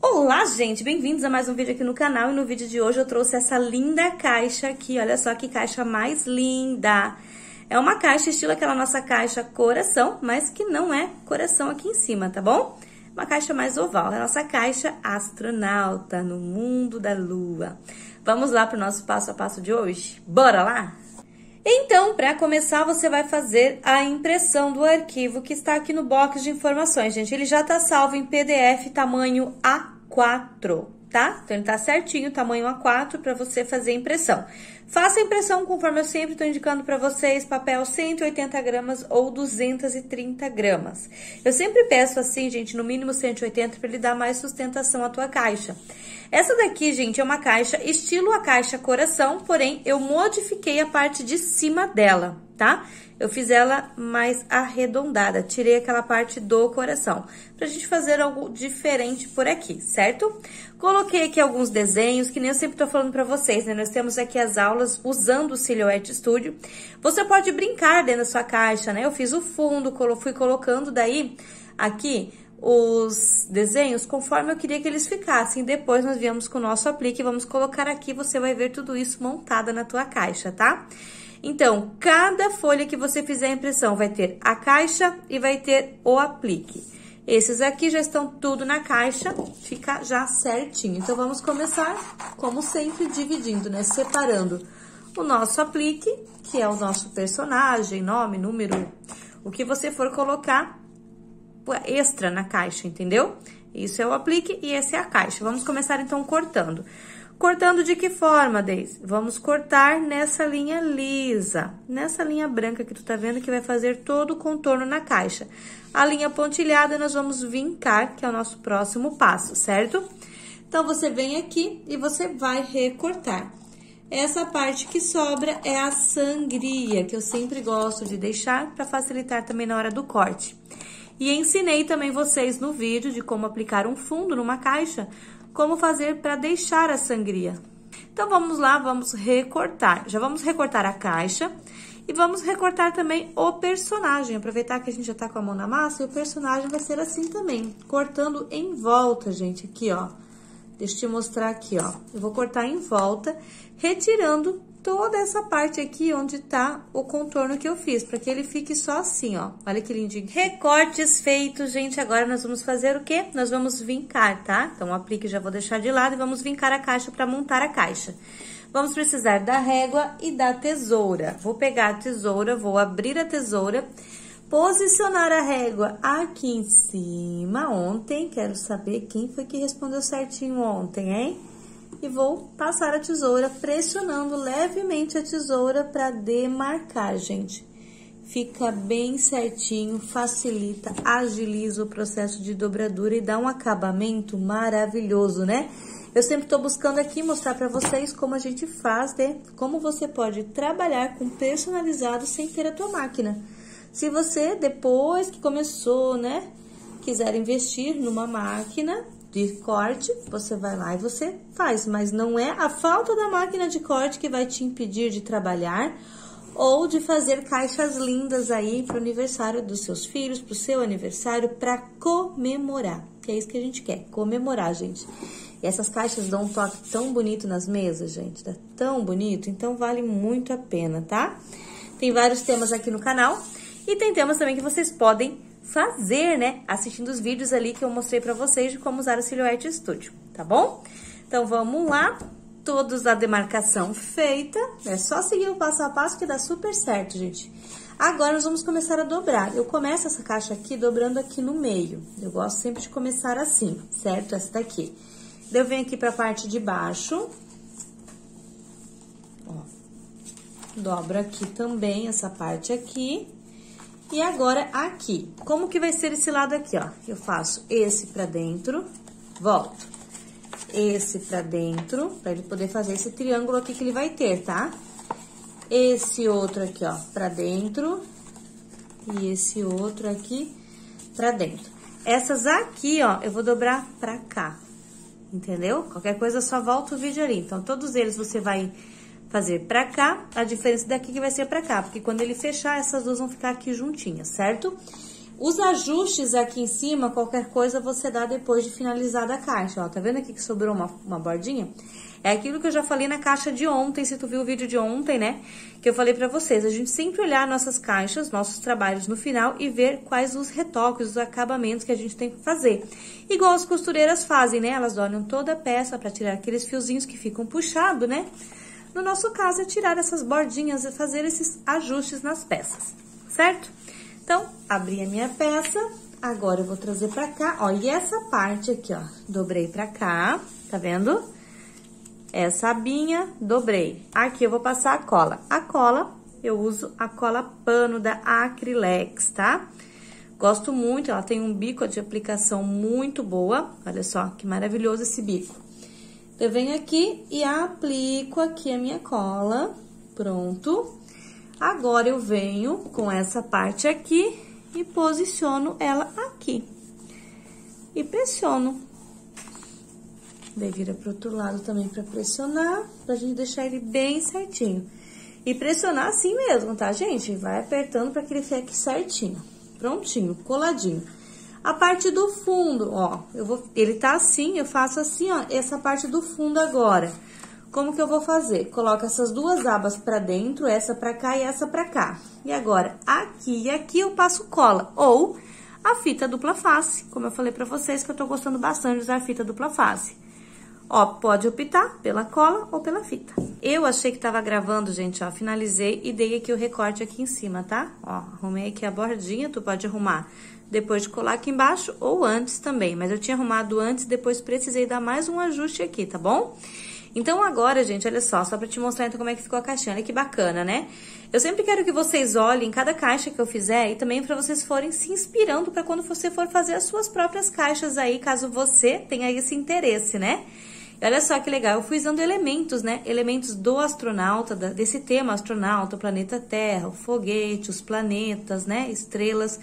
Olá, gente! Bem-vindos a mais um vídeo aqui no canal. E no vídeo de hoje eu trouxe essa linda caixa aqui. Olha só que caixa mais linda! É uma caixa estilo aquela nossa caixa coração, mas que não é coração aqui em cima, tá bom? Uma caixa mais oval. É a nossa caixa astronauta no mundo da lua. Vamos lá para o nosso passo a passo de hoje? Bora lá? Então, para começar, você vai fazer a impressão do arquivo que está aqui no box de informações, gente. Ele já está salvo em PDF tamanho A4, tá? Então, ele está certinho, tamanho A4, para você fazer a impressão. Faça a impressão conforme eu sempre estou indicando para vocês, papel 180 gramas ou 230 gramas. Eu sempre peço assim, gente, no mínimo 180 para ele dar mais sustentação à tua caixa. Essa daqui, gente, é uma caixa estilo a caixa coração, porém eu modifiquei a parte de cima dela, tá? Eu fiz ela mais arredondada, tirei aquela parte do coração, pra gente fazer algo diferente por aqui, certo? Coloquei aqui alguns desenhos, que nem eu sempre tô falando pra vocês, né? Nós temos aqui as aulas usando o Silhouette Studio. Você pode brincar dentro da sua caixa, né? Eu fiz o fundo, fui colocando daí aqui os desenhos conforme eu queria que eles ficassem. Depois nós viemos com o nosso aplique, vamos colocar aqui, você vai ver tudo isso montada na tua caixa, tá? Então, cada folha que você fizer a impressão vai ter a caixa e vai ter o aplique. Esses aqui já estão tudo na caixa, fica já certinho. Então, vamos começar, como sempre, dividindo, né? Separando o nosso aplique, que é o nosso personagem, nome, número, o que você for colocar extra na caixa, entendeu? Isso é o aplique e essa é a caixa. Vamos começar, então, cortando. Cortando de que forma, Deise? Vamos cortar nessa linha lisa, nessa linha branca que tu tá vendo, que vai fazer todo o contorno na caixa. A linha pontilhada nós vamos vincar, que é o nosso próximo passo, certo? Então, você vem aqui e você vai recortar. Essa parte que sobra é a sangria, que eu sempre gosto de deixar para facilitar também na hora do corte. E ensinei também vocês no vídeo de como aplicar um fundo numa caixa, como fazer para deixar a sangria. Então, vamos lá, vamos recortar. Já vamos recortar a caixa e vamos recortar também o personagem. Aproveitar que a gente já tá com a mão na massa e o personagem vai ser assim também. Cortando em volta, gente, aqui, ó. Deixa eu te mostrar aqui, ó. Eu vou cortar em volta, retirando toda essa parte aqui onde tá o contorno que eu fiz, para que ele fique só assim, ó. Olha que lindinho. Recortes feitos, gente. Agora nós vamos fazer o quê? Nós vamos vincar, tá? Então, o aplique já vou deixar de lado e vamos vincar a caixa para montar a caixa. Vamos precisar da régua e da tesoura. Vou pegar a tesoura, vou abrir a tesoura, posicionar a régua aqui em cima. Ontem, quero saber quem foi que respondeu certinho ontem, hein? E vou passar a tesoura, pressionando levemente a tesoura para demarcar, gente. Fica bem certinho, facilita, agiliza o processo de dobradura e dá um acabamento maravilhoso, né? Eu sempre estou buscando aqui mostrar para vocês como a gente faz, né? Como você pode trabalhar com personalizado sem ter a tua máquina. Se você, depois que começou, né, quiser investir numa máquina de corte, você vai lá e você faz, mas não é a falta da máquina de corte que vai te impedir de trabalhar ou de fazer caixas lindas aí para o aniversário dos seus filhos, para o seu aniversário, para comemorar, que é isso que a gente quer, comemorar, gente. E essas caixas dão um toque tão bonito nas mesas, gente, tá tão bonito, então vale muito a pena, tá? Tem vários temas aqui no canal e tem temas também que vocês podem fazer, né? Assistindo os vídeos ali que eu mostrei pra vocês de como usar o Silhouette Studio, tá bom? Então, vamos lá. Todos a demarcação feita. É só seguir o passo a passo que dá super certo, gente. Agora, nós vamos começar a dobrar. Eu começo essa caixa aqui dobrando aqui no meio. Eu gosto sempre de começar assim, certo? Essa daqui. Eu venho aqui pra parte de baixo. Ó. Dobro aqui também essa parte aqui. E agora, aqui, como que vai ser esse lado aqui, ó? Eu faço esse pra dentro, volto, esse pra dentro, pra ele poder fazer esse triângulo aqui que ele vai ter, tá? Esse outro aqui, ó, pra dentro, e esse outro aqui pra dentro. Essas aqui, ó, eu vou dobrar pra cá, entendeu? Qualquer coisa, só volta o vídeo ali. Então, todos eles você vai fazer pra cá, a diferença daqui que vai ser pra cá, porque quando ele fechar, essas duas vão ficar aqui juntinhas, certo? Os ajustes aqui em cima, qualquer coisa você dá depois de finalizada a caixa, ó. Tá vendo aqui que sobrou uma bordinha? É aquilo que eu já falei na caixa de ontem, se tu viu o vídeo de ontem, né? Que eu falei pra vocês, a gente sempre olhar nossas caixas, nossos trabalhos no final e ver quais os retoques, os acabamentos que a gente tem que fazer. Igual as costureiras fazem, né? Elas olham toda a peça pra tirar aqueles fiozinhos que ficam puxados, né? No nosso caso, é tirar essas bordinhas e fazer esses ajustes nas peças, certo? Então, abri a minha peça, agora eu vou trazer pra cá, ó, e essa parte aqui, ó, dobrei pra cá, tá vendo? Essa abinha, dobrei. Aqui eu vou passar a cola. A cola, eu uso a cola pano da Acrilex, tá? Gosto muito, ela tem um bico de aplicação muito boa, olha só, que maravilhoso esse bico. Eu venho aqui e aplico aqui a minha cola, pronto. Agora, eu venho com essa parte aqui e posiciono ela aqui. E pressiono. Daí, vira pro outro lado também pra pressionar, pra gente deixar ele bem certinho. E pressionar assim mesmo, tá, gente? Vai apertando pra que ele fique certinho. Prontinho, coladinho. A parte do fundo, ó, ele tá assim, eu faço assim, ó, essa parte do fundo agora. Como que eu vou fazer? Coloco essas duas abas pra dentro, essa pra cá e essa pra cá. E agora, aqui e aqui eu passo cola, ou a fita dupla face, como eu falei pra vocês, que eu tô gostando bastante de usar a fita dupla face. Ó, pode optar pela cola ou pela fita. Eu achei que tava gravando, gente, ó, finalizei e dei aqui o recorte aqui em cima, tá? Ó, arrumei aqui a bordinha, tu pode arrumar depois de colar aqui embaixo ou antes também. Mas eu tinha arrumado antes, depois precisei dar mais um ajuste aqui, tá bom? Então, agora, gente, olha só pra te mostrar então como é que ficou a caixinha, olha que bacana, né? Eu sempre quero que vocês olhem cada caixa que eu fizer e também pra vocês forem se inspirando pra quando você for fazer as suas próprias caixas aí, caso você tenha esse interesse, né? E olha só que legal, eu fui usando elementos, né? Elementos do astronauta, desse tema astronauta, o planeta Terra, o foguete, os planetas, né? Estrelas,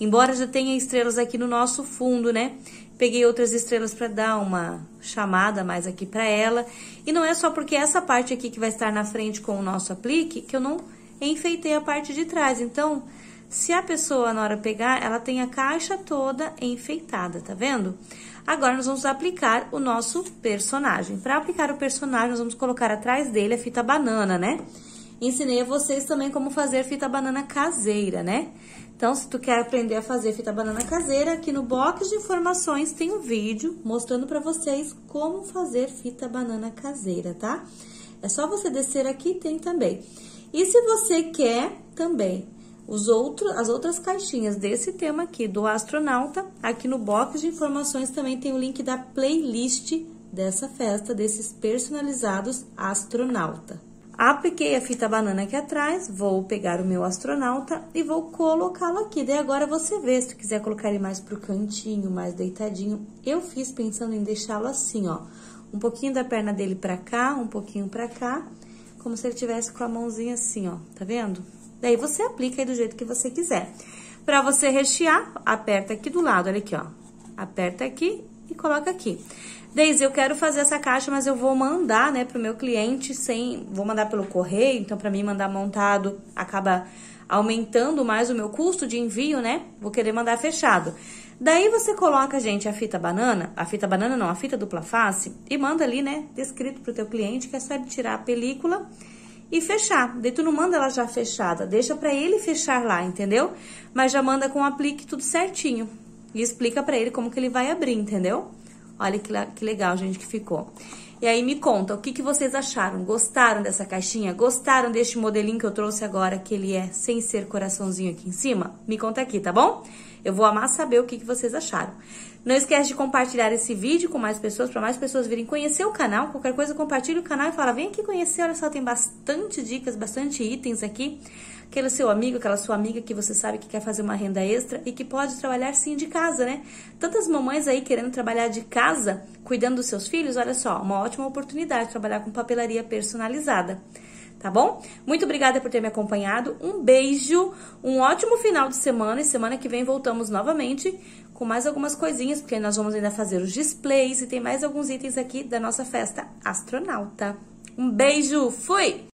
embora já tenha estrelas aqui no nosso fundo, né? Peguei outras estrelas para dar uma chamada mais aqui para ela. E não é só porque essa parte aqui que vai estar na frente com o nosso aplique, que eu não enfeitei a parte de trás. Então, se a pessoa na hora pegar, ela tem a caixa toda enfeitada, tá vendo? Agora, nós vamos aplicar o nosso personagem. Para aplicar o personagem, nós vamos colocar atrás dele a fita banana, né? Ensinei a vocês também como fazer fita banana caseira, né? Então, se tu quer aprender a fazer fita banana caseira, aqui no box de informações tem um vídeo mostrando pra vocês como fazer fita banana caseira, tá? É só você descer aqui, tem também. E se você quer também as outras caixinhas desse tema aqui, do astronauta, aqui no box de informações também tem o link da playlist dessa festa, desses personalizados astronauta. Apliquei a fita banana aqui atrás, vou pegar o meu astronauta e vou colocá-lo aqui. Daí agora você vê, se tu quiser colocar ele mais pro cantinho, mais deitadinho. Eu fiz pensando em deixá-lo assim, ó. Um pouquinho da perna dele pra cá, um pouquinho pra cá. Como se ele tivesse com a mãozinha assim, ó. Tá vendo? Daí você aplica aí do jeito que você quiser. Pra você rechear, aperta aqui do lado, olha aqui, ó. Aperta aqui e coloca aqui. Deise, eu quero fazer essa caixa, mas eu vou mandar, né, pro meu cliente vou mandar pelo correio, então pra mim mandar montado acaba aumentando mais o meu custo de envio, né? Vou querer mandar fechado. Daí você coloca, gente, a fita dupla face e manda ali, né, descrito pro teu cliente que é só ele tirar a película e fechar. Daí tu não manda ela já fechada, deixa pra ele fechar lá, entendeu? Mas já manda com aplique tudo certinho e explica pra ele como que ele vai abrir, entendeu? Olha que legal, gente, que ficou. E aí, me conta, o que vocês acharam? Gostaram dessa caixinha? Gostaram deste modelinho que eu trouxe agora, que ele é sem ser coraçãozinho aqui em cima? Me conta aqui, tá bom? Eu vou amar saber o que vocês acharam. Não esquece de compartilhar esse vídeo com mais pessoas, para mais pessoas virem conhecer o canal. Qualquer coisa, compartilha o canal e fala, vem aqui conhecer, olha só, tem bastante dicas, bastante itens aqui. Aquele seu amigo, aquela sua amiga que você sabe que quer fazer uma renda extra e que pode trabalhar sim de casa, né? Tantas mamães aí querendo trabalhar de casa, cuidando dos seus filhos, olha só, uma ótima oportunidade de trabalhar com papelaria personalizada, tá bom? Muito obrigada por ter me acompanhado, um beijo, um ótimo final de semana e semana que vem voltamos novamente com mais algumas coisinhas, porque nós vamos ainda fazer os displays e tem mais alguns itens aqui da nossa festa astronauta. Um beijo, fui!